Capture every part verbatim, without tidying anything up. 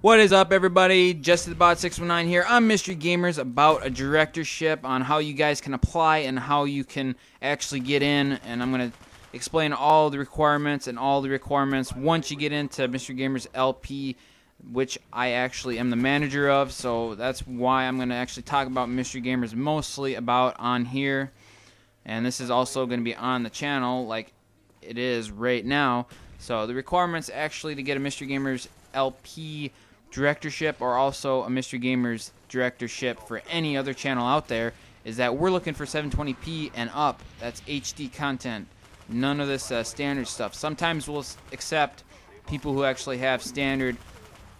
What is up, everybody? jess the bod six one nine here. I'm Mystery Gamers, about a directorship on how you guys can apply and how you can actually get in, and I'm going to explain all the requirements and all the requirements once you get into Mystery Gamers L P, which I actually am the manager of, so that's why I'm going to actually talk about Mystery Gamers mostly about on here, and this is also going to be on the channel like it is right now. So the requirements actually to get a Mystery Gamers L P directorship, or also a Mystery Gamers directorship for any other channel out there, is that we're looking for seven twenty p and up. That's H D content, none of this uh, standard stuff. Sometimes we'll accept people who actually have standard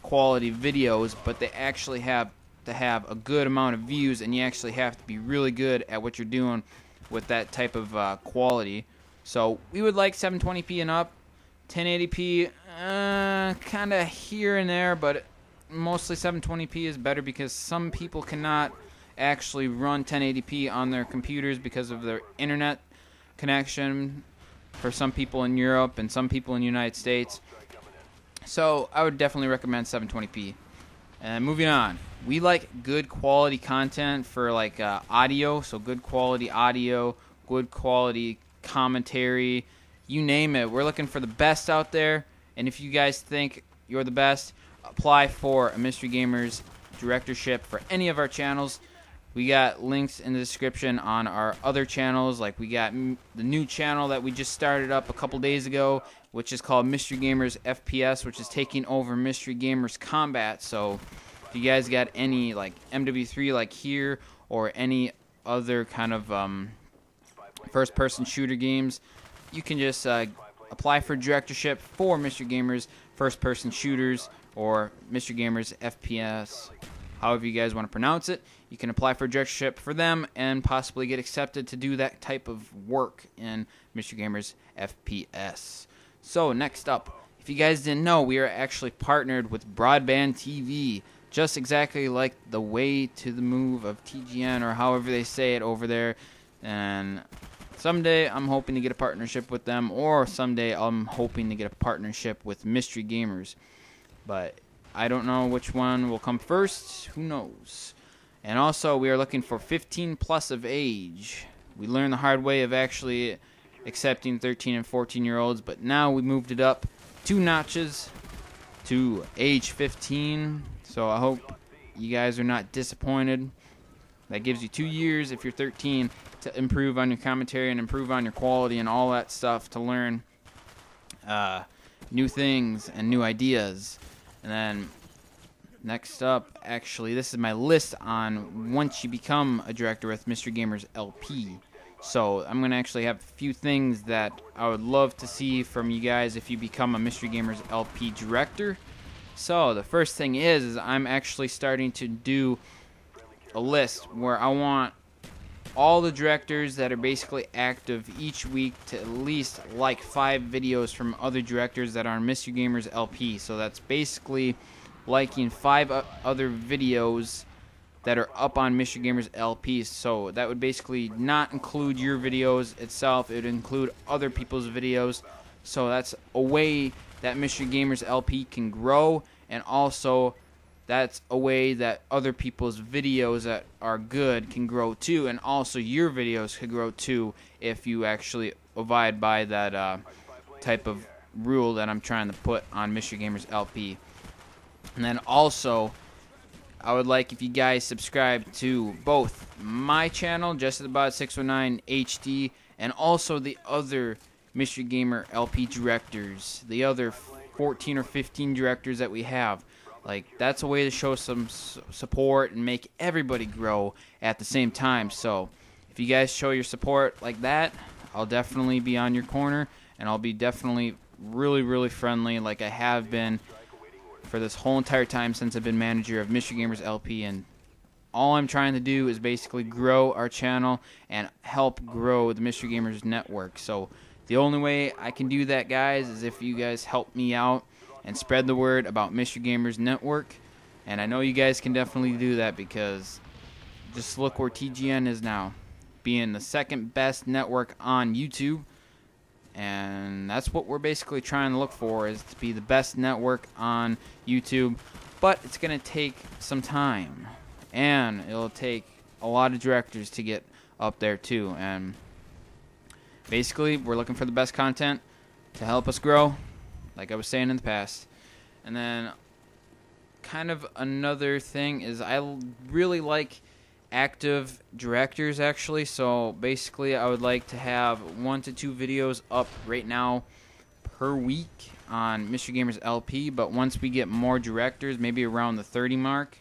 quality videos, but they actually have to have a good amount of views, and you actually have to be really good at what you're doing with that type of uh, quality. So we would like seven twenty p and up, ten eighty p uh, kind of here and there, but mostly seven twenty p is better because some people cannot actually run ten eighty p on their computers because of their internet connection, for some people in Europe and some people in the United States. So I would definitely recommend seven twenty p. And moving on, we like good quality content for like uh, audio, so good quality audio, good quality commentary, you name it. We're looking for the best out there, and if you guys think you're the best, apply for a Mystery Gamers directorship for any of our channels. We got links in the description on our other channels, like we got m the new channel that we just started up a couple days ago, which is called Mystery Gamers F P S, which is taking over Mystery Gamers Combat. So if you guys got any like M W three like here, or any other kind of um, first person shooter games, you can just uh, apply for directorship for Mystery Gamers First Person Shooters, or Mystery Gamers F P S, however you guys want to pronounce it. You can apply for directorship for them and possibly get accepted to do that type of work in Mystery Gamers F P S. So next up, if you guys didn't know, we are actually partnered with Broadband T V, just exactly like the way to the move of T G N, or however they say it over there. And someday I'm hoping to get a partnership with them, or someday I'm hoping to get a partnership with Mystery Gamers. But I don't know which one will come first. Who knows? And also, we are looking for fifteen plus of age. We learned the hard way of actually accepting thirteen and fourteen year olds, but now we moved it up two notches to age fifteen. So I hope you guys are not disappointed. That gives you two years if you're thirteen to improve on your commentary and improve on your quality and all that stuff, to learn uh, new things and new ideas. And then next up, actually, this is my list on once you become a director with Mystery Gamers L P. So I'm going to actually have a few things that I would love to see from you guys if you become a Mystery Gamers L P director. So the first thing is, is I'm actually starting to do a list where I want all the directors that are basically active each week to at least like five videos from other directors that are Mystery Gamers L P. So that's basically liking five other videos that are up on Mystery Gamers L P. So that would basically not include your videos itself, it would include other people's videos. So that's a way that Mystery Gamers L P can grow, and also that's a way that other people's videos that are good can grow too, and also your videos could grow too if you actually abide by that uh, type of rule that I'm trying to put on Mystery Gamers L P. And then also, I would like if you guys subscribe to both my channel, jess the bod six one nine H D, and also the other Mystery Gamer L P directors, the other fourteen or fifteen directors that we have. Like, that's a way to show some support and make everybody grow at the same time. So if you guys show your support like that, I'll definitely be on your corner, and I'll be definitely really, really friendly like I have been for this whole entire time since I've been manager of Mystery Gamers L P. And all I'm trying to do is basically grow our channel and help grow the Mystery Gamers network. So the only way I can do that, guys, is if you guys help me out and spread the word about Mystery Gamers Network. And I know you guys can definitely do that, because just look where T G N is now, being the second best network on YouTube. And that's what we're basically trying to look for, is to be the best network on YouTube. but it's going to take some time, and it'll take a lot of directors to get up there too. And basically, we're looking for the best content to help us grow, like I was saying in the past. And then kind of another thing is I really like active directors, actually. So basically, I would like to have one to two videos up right now per week on Mystery Gamers L P, but once we get more directors, maybe around the thirty mark,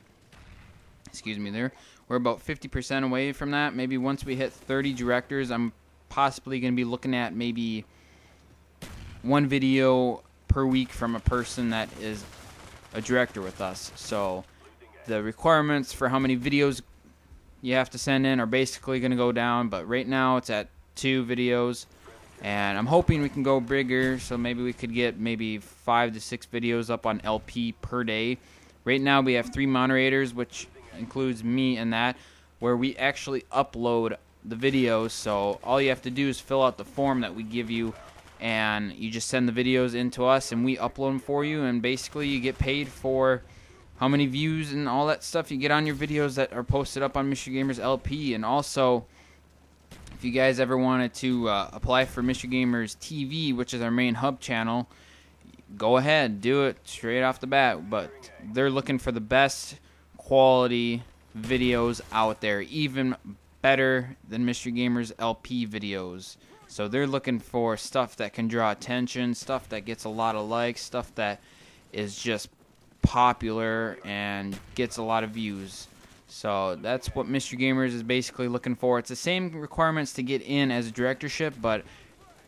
excuse me there, we're about fifty percent away from that. Maybe once we hit thirty directors, I'm possibly going to be looking at maybe one video per week from a person that is a director with us. So the requirements for how many videos you have to send in are basically going to go down, but right now it's at two videos. And I'm hoping we can go bigger, so maybe we could get maybe five to six videos up on L P per day. Right now we have three moderators, which includes me and that, where we actually upload the videos. So all you have to do is fill out the form that we give you, and you just send the videos in to us, and we upload them for you. And basically you get paid for how many views and all that stuff you get on your videos that are posted up on Mystery Gamers L P. And also, if you guys ever wanted to uh, apply for Mystery Gamers T V, which is our main hub channel, go ahead, do it straight off the bat. But they're looking for the best quality videos out there, even better than Mystery Gamers L P videos. So they're looking for stuff that can draw attention, stuff that gets a lot of likes, stuff that is just popular and gets a lot of views. So that's what Mystery Gamers is basically looking for. It's the same requirements to get in as a directorship, but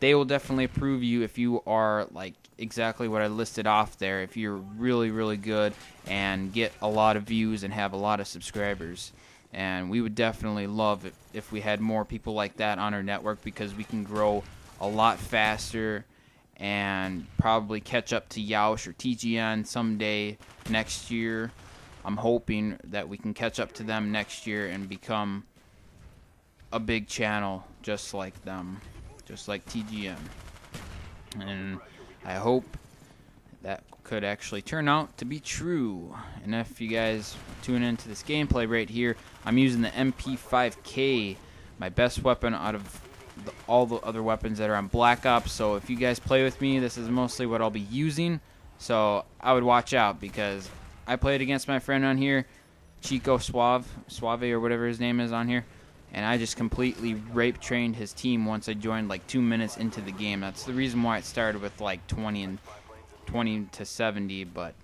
they will definitely approve you if you are like exactly what I listed off there, if you're really, really good and get a lot of views and have a lot of subscribers. And we would definitely love it if we had more people like that on our network, because we can grow a lot faster and probably catch up to Yoush or T G N someday next year. I'm hoping that we can catch up to them next year and become a big channel just like them, just like T G N. And I hope that could actually turn out to be true. And if you guys tune into this gameplay right here, I'm using the M P five K, my best weapon out of the, all the other weapons that are on Black Ops. So if you guys play with me, this is mostly what I'll be using. So I would watch out, because I played against my friend on here, Chico Suave, Suave or whatever his name is on here, and I just completely rape trained his team once I joined like two minutes into the game. That's the reason why it started with like twenty and twenty to seventy. But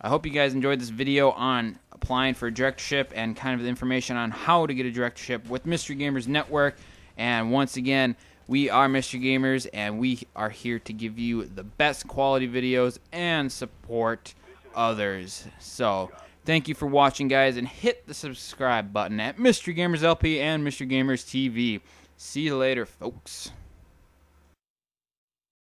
I hope you guys enjoyed this video on applying for a directorship and kind of the information on how to get a directorship with Mystery Gamers Network. And once again, we are Mystery Gamers, and we are here to give you the best quality videos and support others. So thank you for watching, guys, and hit the subscribe button at Mystery Gamers L P and Mystery Gamers T V. See you later, folks.